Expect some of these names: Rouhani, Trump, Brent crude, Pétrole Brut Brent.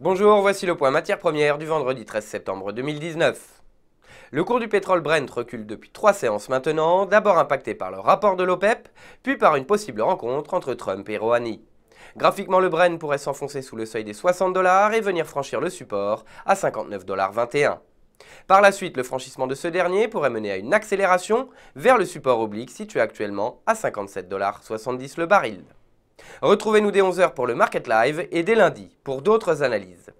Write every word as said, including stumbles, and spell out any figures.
Bonjour, voici le point matières premières du vendredi treize septembre deux mille dix-neuf. Le cours du pétrole Brent recule depuis trois séances maintenant, d'abord impacté par le rapport de l'OPEP, puis par une possible rencontre entre Trump et Rouhani. Graphiquement, le Brent pourrait s'enfoncer sous le seuil des soixante dollars et venir franchir le support à cinquante-neuf dollars vingt et un. Par la suite, le franchissement de ce dernier pourrait mener à une accélération vers le support oblique situé actuellement à cinquante-sept dollars soixante-dix le baril. Retrouvez-nous dès onze heures pour le Market Live et dès lundi pour d'autres analyses.